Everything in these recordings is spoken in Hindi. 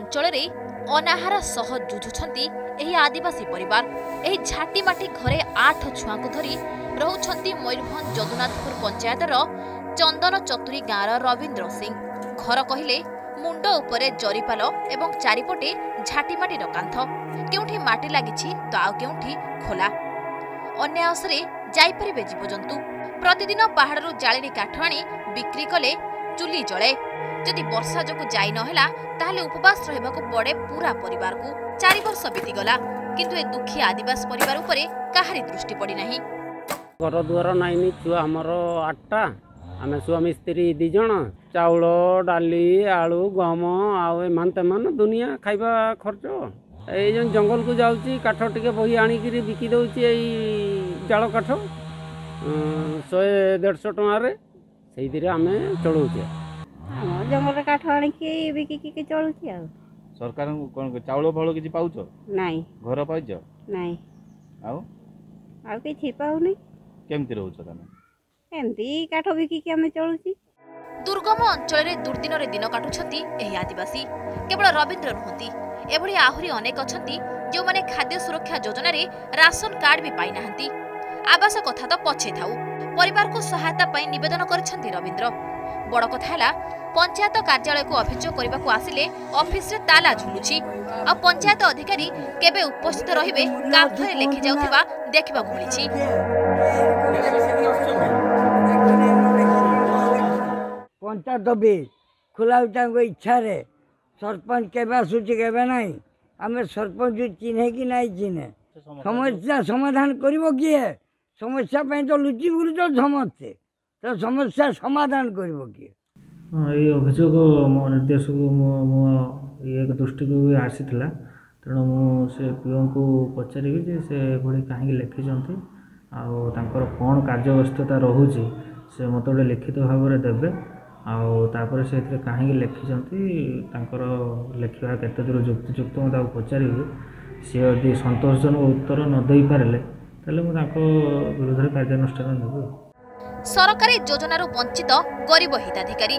अंचल अनाहार सह जुझुंट आदिवासी परिवार। झाटीमाटी घरे 8 छुआ धरी रोचंती मयूरभंज यदुनाथपुर पंचायतर चंदनचतुरी गाँवर रवींद्र सिंह। घर कहले मुंड उपरे जरीपाल एवं चारिपटे झाटीमाटीर कांथ, केउठी माटी लागिछि तो आउ केउठी खोला। अन्यायसरे जाइपरिबे जीवजंतु। प्रतिदिन पहाड़रू जाळेणी काठ आनी बिक्री कले चुली जळे। जदि वर्षा जोगु जाई नहला ताहले उपवास रहबाकू पड़े पूरा परिवारकू। 4 वर्ष बीती गला किंतु ए दुखी आदिवासी परिवार उपरे काहारी दृष्टि पड़ी नाही। घर द्वार नाहीनी, छुआ हमरो 8टा, आमे स्वामी स्त्री 2 जण। चाउल डाली आलू गहम आउ मान दुनिया खाइबा खर्च। ये जंगल को जाऊँगी काठ टे बही आणिकी बिकी दूसरी यही जाल काठ 100-150 टकर से आम चलाऊे। जंगल काठ आणिकी बिकी चलूँ। सरकार कौन चाउल फाउल किसी पाच ना घर पाच ना कि पाऊनी केमती रोच दुर्गम अंचल दुर्दिन दिन काटुछंती आदिवासी। केवल रवींद्र नुहंती, आहुरी अनेक अछंती जो माने खाद्य सुरक्षा योजना रे राशन कार्ड भी पाई नाहंती। आवास कथा तो पछे थाउ, परिवार को सहायता पाई निवेदन करछंती रवींद्र। बड़ कथा हला पंचायत कार्यालय को अभियोग करबाकू आसिले ऑफिस रे ताला झुलुछि आ पंचायत अधिकारी केबे उपस्थित रहिबे कागजरे लिखि जाउथिबा देखबाकू मिलिछि। पंचायत भी खोला इच्छा रे सरपंच केबे आसूची केबे नाई। आमे सरपंच चिन्हे कि नाई चिन्हे समस्या समाधान करिवो किए? समस्या पे तो लुचि बुलु तो समस्ते तो समस्या समाधान करिवो किए? ये अभियोग मो निर्देश को मो एक दृष्टि को आसी थिला। तेणु मो से पिओ को पचारि जे से भली काहे लिखि जंती आउ तांकर कोन कार्य व्यस्तता रहूची से मत गोटे लिखित भाव में देवे। आपर से कहीं लिखिंतर लिखा केत दूर युक्तियुक्त मुझे पचारि सी यदि संतोषजनक उत्तर नदे पारे तो विरोध कार्यानुष्ठान नेबी। सरकारी योजनार वंचित गरीब हिताधिकारी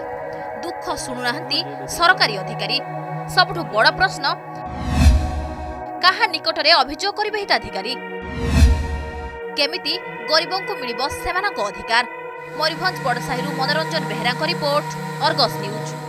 दुख शुणुना सरकारी अधिकारी। सबठू बड़ प्रश्न क्या निकट में अभियोग करे हिताधिकारी? केमिति गरीबों को मिलिबो सेमानक अधिकार? मयूरभंज बड़साहिरू मनोरंजन बेहरा का रिपोर्ट, अर्गस न्यूज।